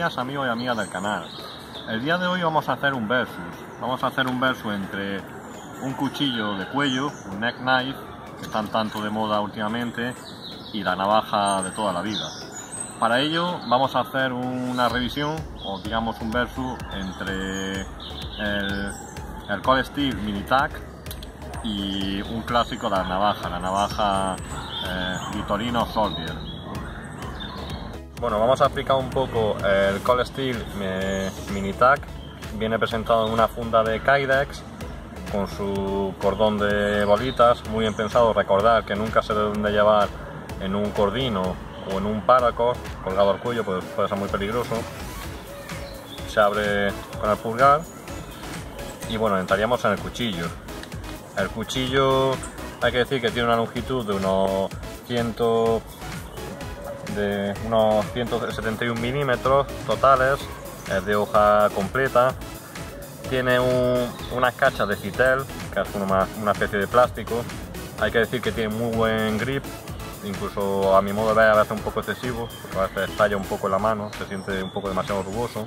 días, amigos y amigas del canal. El día de hoy vamos a hacer un versus. Vamos a hacer un versus entre un cuchillo de cuello, un neck knife, que están tanto de moda últimamente, y la navaja de toda la vida. Para ello vamos a hacer una revisión, o digamos un versus, entre el Cold Steel Mini Tac y un clásico, la navaja Victorinox Soldier. Bueno, vamos a explicar un poco. El Cold Steel Mini Tac viene presentado en una funda de Kydex con su cordón de bolitas, muy bien pensado. Recordar que nunca se deben de llevar en un cordino o en un paracord colgado al cuello, pues puede ser muy peligroso. Se abre con el pulgar y bueno, entraríamos en el cuchillo. El cuchillo, hay que decir que tiene una longitud de unos 171 milímetros totales, es de hoja completa, tiene unas cachas de Citel, que es una especie de plástico. Hay que decir que tiene muy buen grip, incluso a mi modo de ver a veces un poco excesivo, porque a veces estalla un poco en la mano, se siente un poco demasiado rugoso.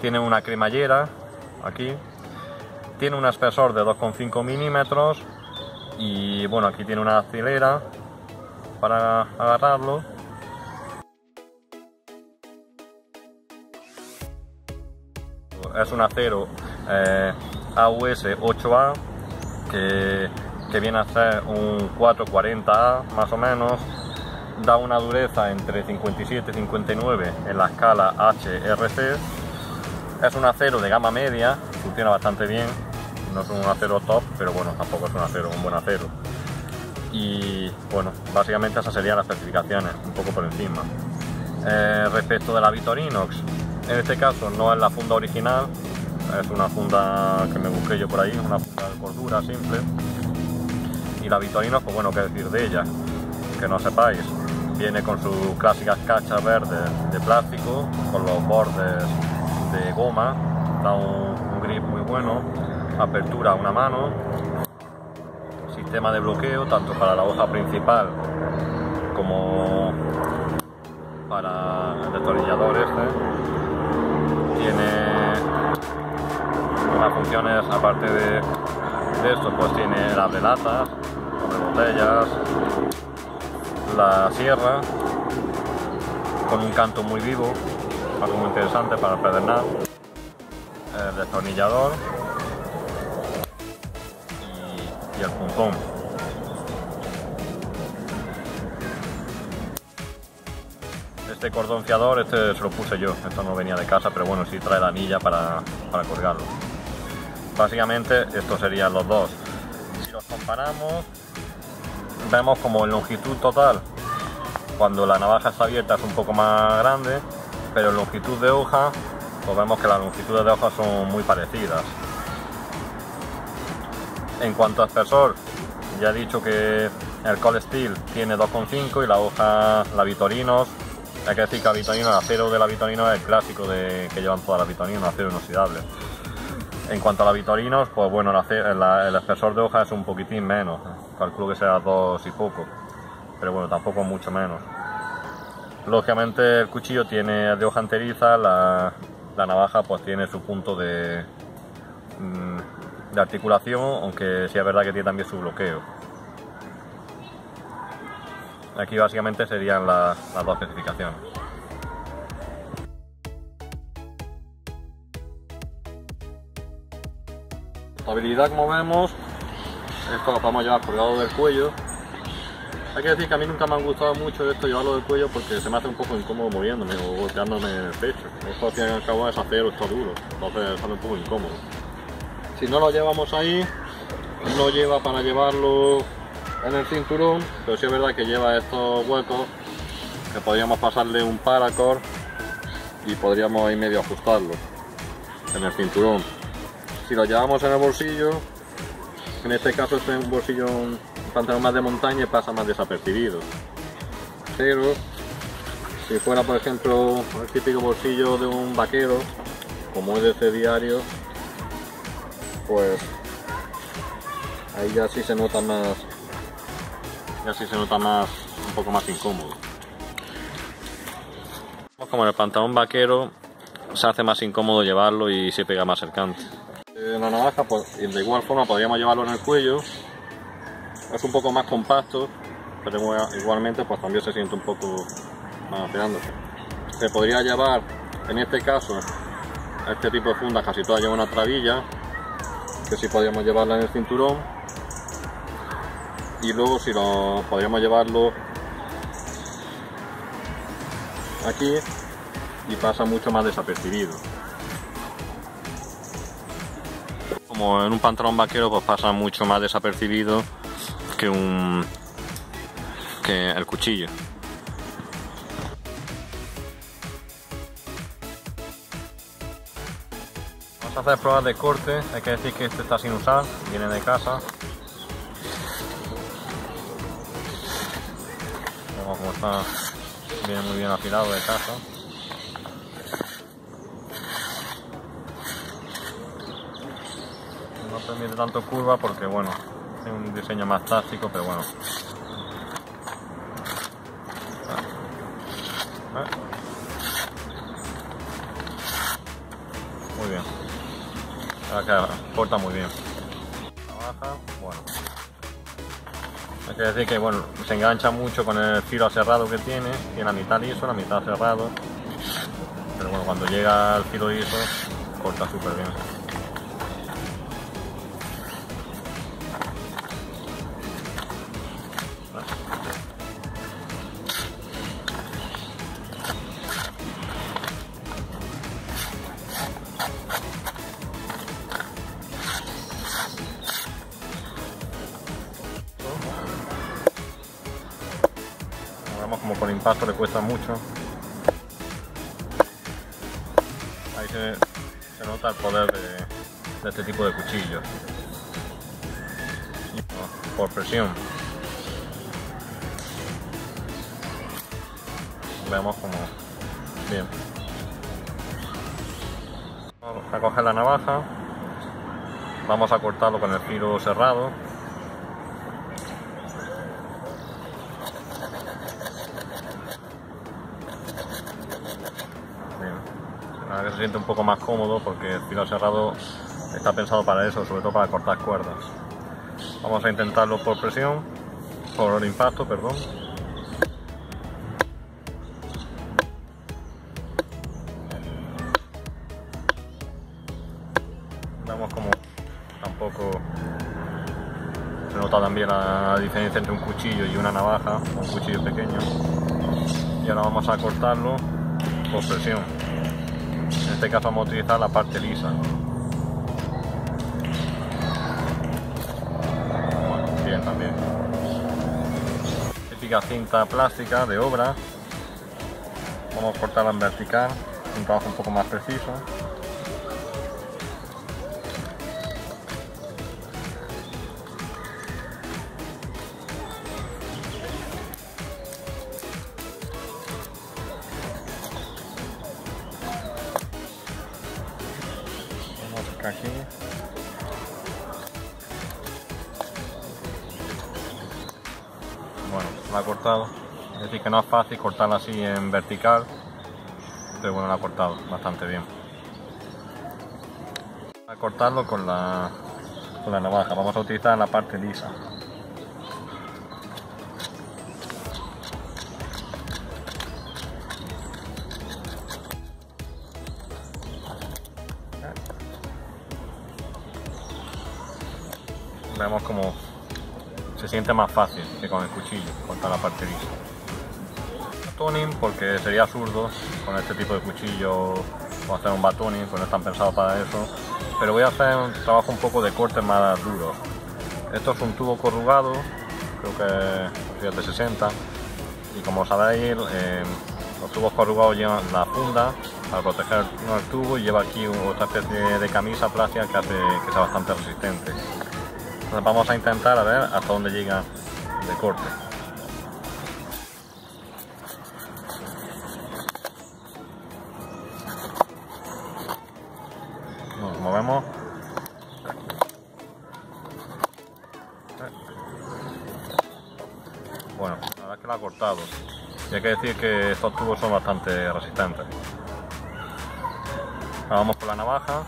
Tiene una cremallera aquí, tiene un espesor de 2,5 milímetros y bueno, aquí tiene una hilera para agarrarlo. Es un acero AUS8A que viene a ser un 440A más o menos. Da una dureza entre 57 y 59 en la escala HRC. Es un acero de gama media, funciona bastante bien. No es un acero top, pero bueno, tampoco es un buen acero. Y bueno, básicamente esas serían las especificaciones, un poco por encima. Respecto de la Victorinox, en este caso no es la funda original, es una funda que me busqué yo por ahí, una funda de cordura simple. Y la Victorinox, pues bueno, qué decir de ella, que no sepáis, viene con sus clásicas cachas verdes de plástico, con los bordes de goma, da un grip muy bueno, apertura a una mano, sistema de bloqueo tanto para la hoja principal como para el destornillador este. Tiene unas funciones, aparte de esto, pues tiene el abrelatas, botellas, la sierra, con un canto muy vivo, algo muy interesante para empedernar, el destornillador y el punzón. Este cordón fiador, este se lo puse yo, esto no venía de casa, pero bueno, sí trae la anilla para colgarlo. Básicamente estos serían los dos. Si los comparamos, vemos como en longitud total, cuando la navaja está abierta es un poco más grande, pero en longitud de hoja, pues vemos que las longitudes de hoja son muy parecidas. En cuanto a espesor, ya he dicho que el Cold Steel tiene 2,5 y la Victorinox. Hay que decir que el acero de la Victorinox es el clásico que llevan todas las Victorinox, acero inoxidable. En cuanto a la Victorinox, pues bueno, el espesor de hoja es un poquitín menos, calculo que sea 2 y poco, pero bueno, tampoco mucho menos. Lógicamente el cuchillo tiene de hoja enteriza, la navaja pues tiene su punto de articulación, aunque sí es verdad que tiene también su bloqueo. Aquí básicamente serían las dos especificaciones. Estabilidad, como vemos, esto lo podemos llevar colgado del cuello. Hay que decir que a mí nunca me han gustado mucho esto, llevarlo del cuello, porque se me hace un poco incómodo moviéndome o golpeándome el pecho. Esto al fin y al cabo es acero, esto duro, entonces sale un poco incómodo. Si no lo llevamos ahí, no lleva para llevarlo en el cinturón, pero sí es verdad que lleva estos huecos que podríamos pasarle un paracord y podríamos ahí medio ajustarlo en el cinturón. Si lo llevamos en el bolsillo, en este caso es un bolsillo, un pantalón más de montaña, y pasa más desapercibido. Pero si fuera, por ejemplo, el típico bolsillo de un vaquero, como es de este diario, pues ahí ya sí se nota más. Así se nota un poco más incómodo. como en el pantalón vaquero, se hace más incómodo llevarlo y se pega más el cante. La navaja, pues de igual forma podríamos llevarlo en el cuello. Es un poco más compacto, pero igualmente pues también se siente un poco más pegándose. Se podría llevar, en este caso, este tipo de fundas casi todas llevan una trabilla, que sí podríamos llevarla en el cinturón. Y luego si lo podríamos llevarlo aquí y pasa mucho más desapercibido. Como en un pantalón vaquero, pues pasa mucho más desapercibido que el cuchillo. Vamos a hacer pruebas de corte. Hay que decir que este está sin usar, viene de casa. Vemos cómo está, viene muy bien afilado de casa. No permite tanto curva porque bueno, tiene un diseño más táctico, pero bueno. Muy bien. Acá corta muy bien. Baja, bueno. Hay que decir que bueno, se engancha mucho con el filo aserrado que tiene. Tiene la mitad liso, la mitad aserrado. Pero bueno, cuando llega al filo liso, corta súper bien. Como por impacto le cuesta mucho. Ahí se nota el poder de este tipo de cuchillos. Por presión. Veamos como bien. Vamos a coger la navaja. Vamos a cortarlo con el filo cerrado. Que se siente un poco más cómodo porque el filo cerrado está pensado para eso, sobre todo para cortar cuerdas. Vamos a intentarlo por presión, por impacto, perdón. Vemos como tampoco se nota también la diferencia entre un cuchillo y una navaja, un cuchillo pequeño. Y ahora vamos a cortarlo por presión. En este caso vamos a utilizar la parte lisa. Bueno, bien también. Típica cinta plástica de obra. Vamos a cortarla en vertical, un trabajo un poco más preciso. Aquí bueno, la ha cortado. Es decir que no es fácil cortarla así en vertical, pero bueno, la ha cortado bastante bien. A cortarlo con la navaja vamos a utilizar la parte lisa. Vemos como se siente más fácil que con el cuchillo, cortar la parte lisa. Batoning, porque sería absurdo con este tipo de cuchillo o hacer un batoning, pues no están pensados para eso. Pero voy a hacer un trabajo un poco de cortes más duros. Esto es un tubo corrugado, creo que es de 60. Y como sabéis, los tubos corrugados llevan la funda para proteger el tubo y lleva aquí otra especie de camisa plástica que hace que sea bastante resistente. Entonces vamos a intentar a ver hasta dónde llega de corte. Bueno, como vemos, bueno, la verdad es que la ha cortado. Y hay que decir que estos tubos son bastante resistentes. Ahora vamos con la navaja.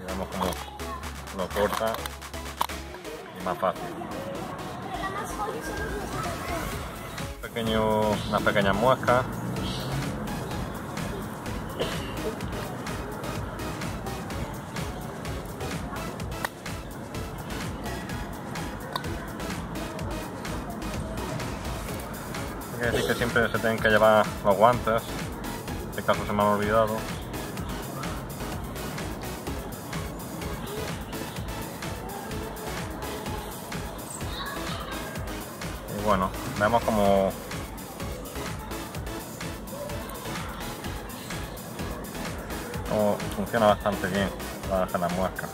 Y vemos cómo lo corta. Y más fácil. Unas pequeñas muescas. Hay que decir que siempre se tienen que llevar los guantes, en este caso se me han olvidado. Y bueno, vemos como funciona bastante bien para hacer las muescas.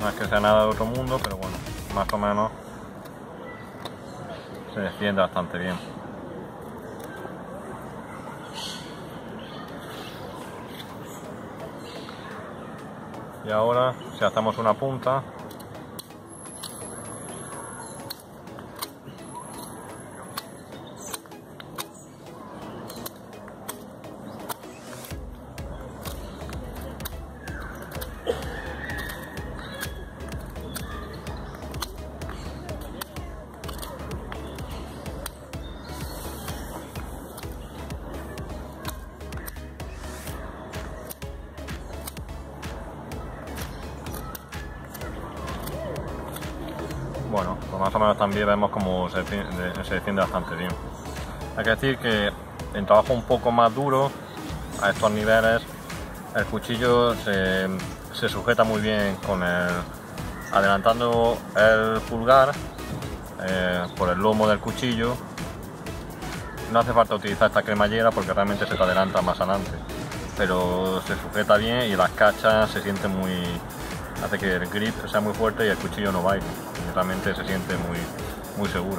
No es que sea nada de otro mundo, pero bueno, más o menos se defiende bastante bien. Y ahora, si hacemos una punta, bueno, pues más o menos también vemos cómo se defiende bastante bien. Hay que decir que en trabajo un poco más duro, a estos niveles, el cuchillo se sujeta muy bien con el, adelantando el pulgar por el lomo del cuchillo. No hace falta utilizar esta cremallera porque realmente se te adelanta más adelante, pero se sujeta bien y las cachas se sienten muy... hace que el grip sea muy fuerte y el cuchillo no baile. Realmente se siente muy seguro.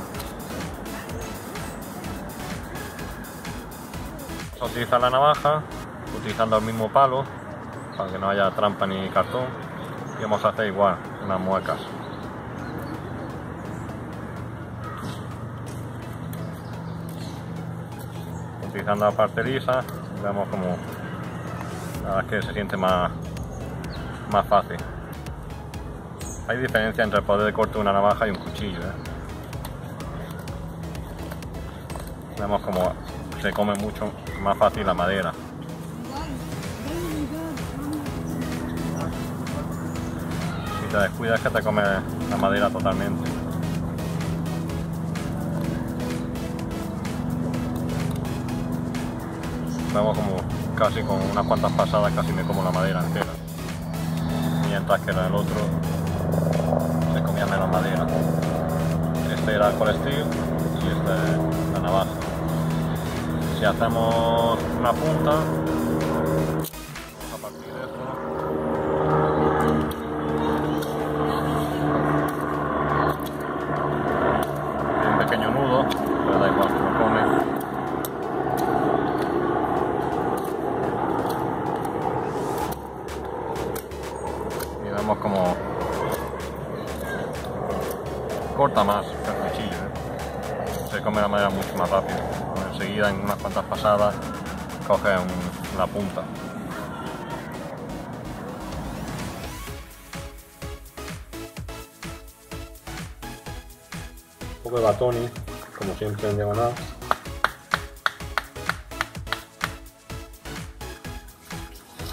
Vamos a utilizar la navaja, utilizando el mismo palo, para que no haya trampa ni cartón. Y vamos a hacer igual, unas muecas. Utilizando la parte lisa, vemos como la verdad es que se siente más fácil. Hay diferencia entre el poder de corte de una navaja y un cuchillo, Vemos como se come mucho más fácil la madera. Si te descuidas que te come la madera totalmente. Vemos como casi con unas cuantas pasadas casi me como la madera entera. Mientras que el otro se comía menos madera. Este era el Cold Steel y este la navaja. Si hacemos una punta, a partir de esto, un pequeño nudo, pero da igual que lo come. Y vemos como corta más que el cuchillo, Se come la madera mucho más rápido. Enseguida en unas cuantas pasadas coge la punta. Un poco de batoni, como siempre en diagonal.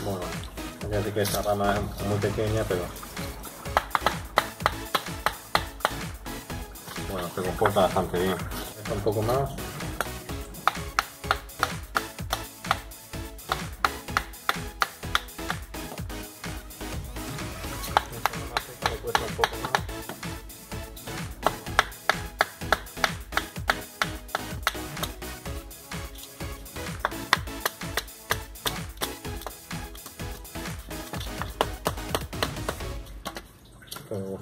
Bueno, ya sé que esta rama es muy pequeña, pero bueno, se comporta bastante bien. Esto un poco más. Esto cuesta un poco más. Pero bueno.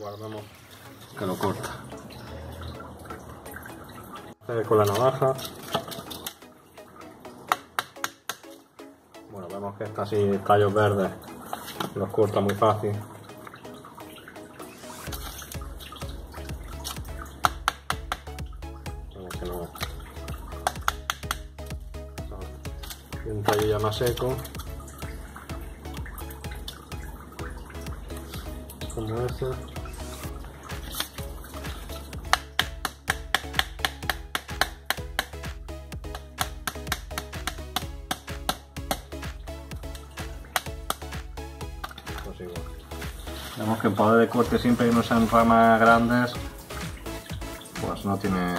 Guardamos que lo corta. Con la navaja que está así, tallos verdes, los corta muy fácil. Un tallo ya más seco, como este. Pues igual. Vemos que el poder de corte siempre no sean ramas grandes, pues no tiene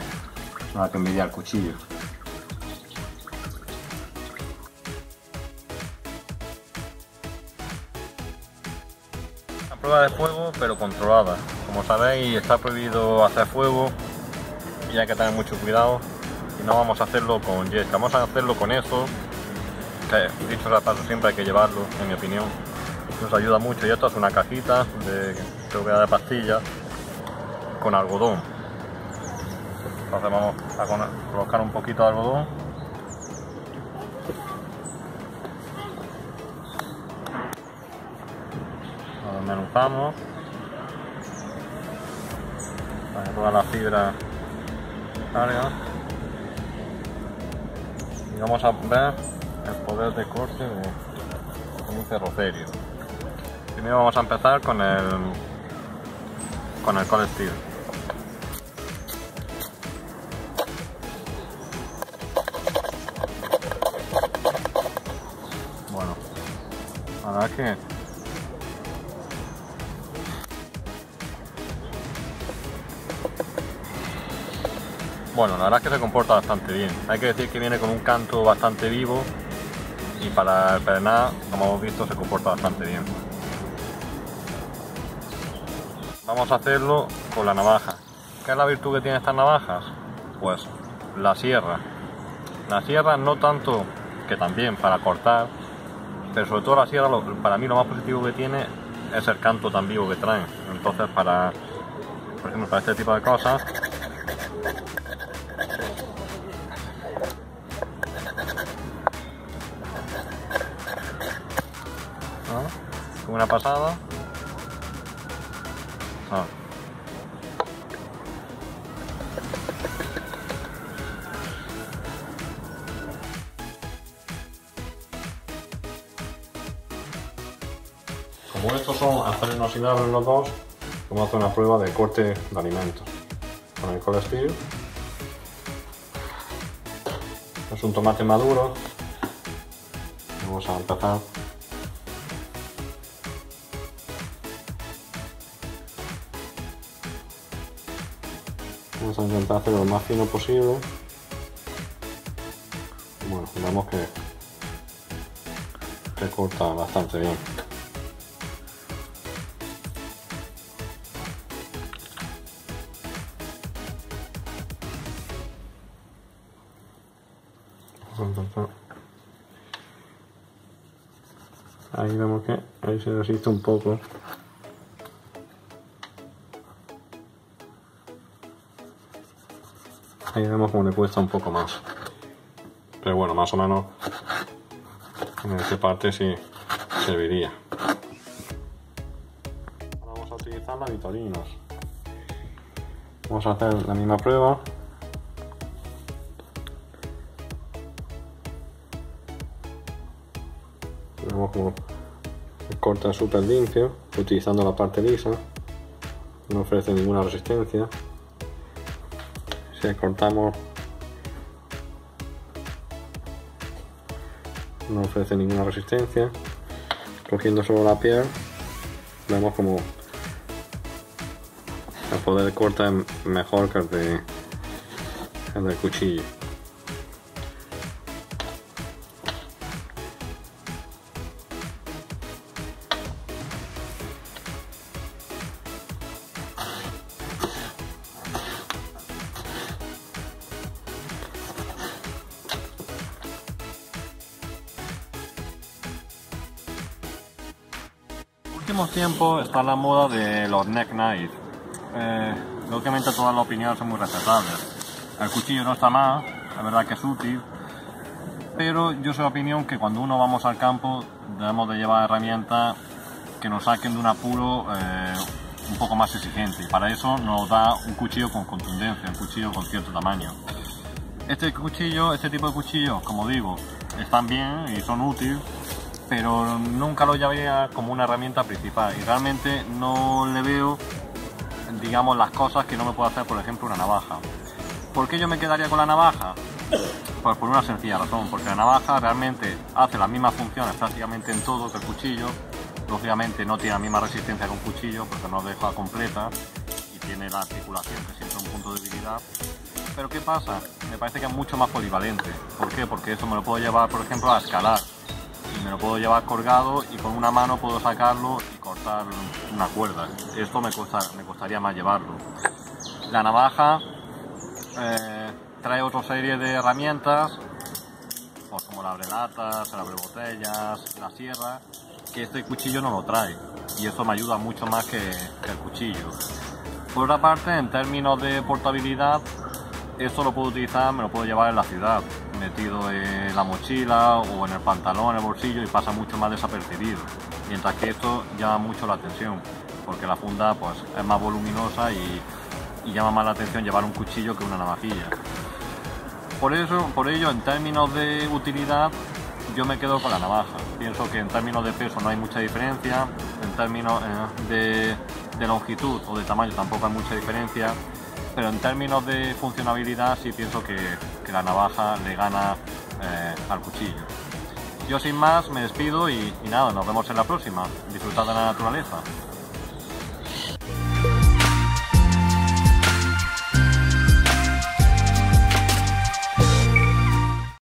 nada que envidiar el cuchillo. Prueba de fuego pero controlada. Como sabéis, está prohibido hacer fuego y hay que tener mucho cuidado, y no vamos a hacerlo con yesca, vamos a hacerlo con esto, que dicho sea paso siempre hay que llevarlo, en mi opinión nos ayuda mucho. Y esto es una cajita de, creo que era de pastillas, con algodón. Entonces vamos a colocar un poquito de algodón. Desmenuzamos para que toda la fibra salga, y vamos a ver el poder de corte de un cerrocerio. Primero vamos a empezar con el Cold Steel. Bueno, la verdad es que bueno, la verdad es que se comporta bastante bien. Hay que decir que viene con un canto bastante vivo y para el frenar, como hemos visto, se comporta bastante bien. Vamos a hacerlo con la navaja. ¿Qué es la virtud que tienen estas navajas? Pues la sierra. La sierra no tanto, que también para cortar, pero sobre todo la sierra, para mí lo más positivo que tiene es el canto tan vivo que traen. Entonces para, por ejemplo, para este tipo de cosas, una pasada. Ah. Como estos son acero inoxidable los dos, vamos a hacer una prueba de corte de alimentos con el Cold Steel. Es un tomate maduro. Vamos a empezar. Vamos a intentar hacerlo lo más fino posible. Bueno, vemos que corta bastante bien. Ahí vemos que ahí se resiste un poco. Ahí vemos como le cuesta un poco más, pero bueno, más o menos en esta parte sí serviría. Ahora vamos a utilizar la Victorinox. Vamos a hacer la misma prueba. Vemos como corta súper limpio, utilizando la parte lisa, no ofrece ninguna resistencia. Si cortamos, no ofrece ninguna resistencia. Cogiendo solo la piel, vemos como el poder de corte es mejor que el del cuchillo. En los últimos tiempos está la moda de los neck knife. Lógicamente todas las opiniones son muy respetables. El cuchillo no está mal, la verdad que es útil, Pero yo soy de opinión que cuando uno vamos al campo debemos de llevar herramientas que nos saquen de un apuro un poco más exigente, y para eso nos da un cuchillo con contundencia, un cuchillo con cierto tamaño. Este tipo de cuchillos, como digo, están bien y son útiles, pero nunca lo llevaría como una herramienta principal, y realmente no le veo, digamos, las cosas que no me puede hacer, por ejemplo, una navaja. ¿Por qué yo me quedaría con la navaja? Pues por una sencilla razón, porque la navaja realmente hace las mismas funciones prácticamente en todo que el cuchillo. Lógicamente no tiene la misma resistencia que un cuchillo porque no deja completa, y tiene la articulación, que siempre es un punto de debilidad. Pero ¿qué pasa? Me parece que es mucho más polivalente. ¿Por qué? Porque eso me lo puedo llevar, por ejemplo, a escalar, y me lo puedo llevar colgado, y con una mano puedo sacarlo y cortar una cuerda. Esto me costaría más llevarlo. La navaja trae otra serie de herramientas, pues como la abrelatas, el abrebotellas, la sierra, que este cuchillo no lo trae, y eso me ayuda mucho más que el cuchillo. Por otra parte, en términos de portabilidad, esto lo puedo utilizar, me lo puedo llevar en la ciudad, metido en la mochila o en el pantalón, en el bolsillo, y pasa mucho más desapercibido, mientras que esto llama mucho la atención, porque la funda pues es más voluminosa y llama más la atención llevar un cuchillo que una navajilla. Por ello, en términos de utilidad, yo me quedo con la navaja. Pienso que en términos de peso no hay mucha diferencia, en términos de longitud o de tamaño tampoco hay mucha diferencia, pero en términos de funcionalidad sí pienso que la navaja le gana al cuchillo. Yo sin más me despido y nada, nos vemos en la próxima. Disfrutad de la naturaleza.